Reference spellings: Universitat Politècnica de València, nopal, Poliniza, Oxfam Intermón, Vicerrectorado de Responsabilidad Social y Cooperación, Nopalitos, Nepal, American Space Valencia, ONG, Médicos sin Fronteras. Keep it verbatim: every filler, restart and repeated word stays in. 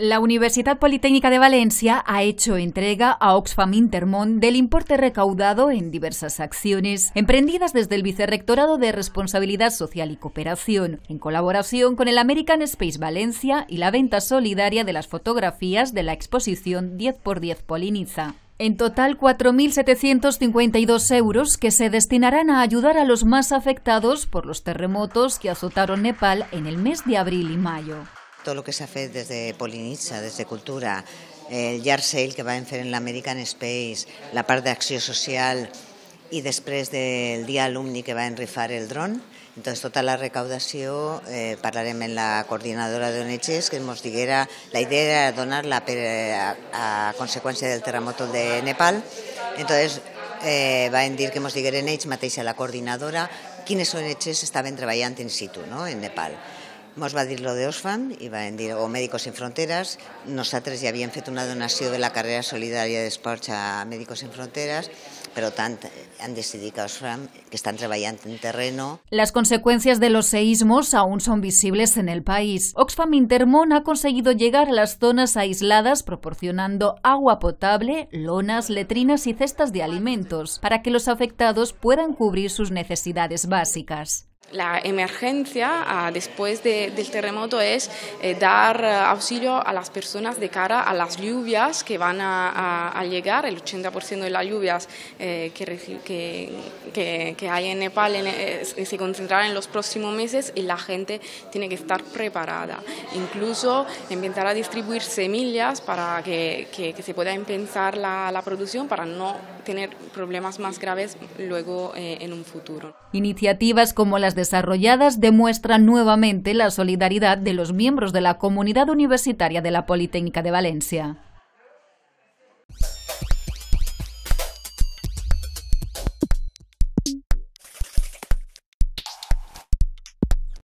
La Universitat Politécnica de Valencia ha hecho entrega a Oxfam Intermón del importe recaudado en diversas acciones emprendidas desde el Vicerrectorado de Responsabilidad Social y Cooperación, en colaboración con el American Space Valencia y la venta solidaria de las fotografías de la exposición diez por diez Poliniza. En total, cuatro mil setecientos cincuenta y dos euros que se destinarán a ayudar a los más afectados por los terremotos que azotaron Nepal en el mes de abril y mayo. Todo lo que se hace desde Poliniza, desde Cultura, el yard sale que va a fer en l'American Space, la part d'acció social i després del dia alumni que va a enrifar el dron. Entonces, tota la recaudació eh, parlarem en la coordinadora de O N Gs que ens diguera, la idea era donar-la per, a, a conseqüència del terremoto de Nepal. Entonces, eh, van dir que ens digueren ells mateixa la coordinadora quines O N Gs estaven treballant in situ, no?, en Nepal. Nos va a decir lo de Oxfam y va a decir, o Médicos sin Fronteras. Nosaltres ya habían hecho una donación de la carrera solidaria de esports a Médicos sin Fronteras, pero tant han decidido que Oxfam, que están trabajando en terreno. Las consecuencias de los seísmos aún son visibles en el país. Oxfam Intermón ha conseguido llegar a las zonas aisladas proporcionando agua potable, lonas, letrinas y cestas de alimentos para que los afectados puedan cubrir sus necesidades básicas. La emergencia después de, del terremoto es eh, dar auxilio a las personas de cara a las lluvias que van a, a, a llegar. El ochenta por ciento de las lluvias eh, que, que, que hay en Nepal en, eh, se concentrarán en los próximos meses y la gente tiene que estar preparada. Incluso empezar a distribuir semillas para que, que, que se pueda empezar la, la producción para no tener problemas más graves luego eh, en un futuro. Iniciativas como las desarrolladas demuestran nuevamente la solidaridad de los miembros de la comunidad universitaria de la Politécnica de Valencia.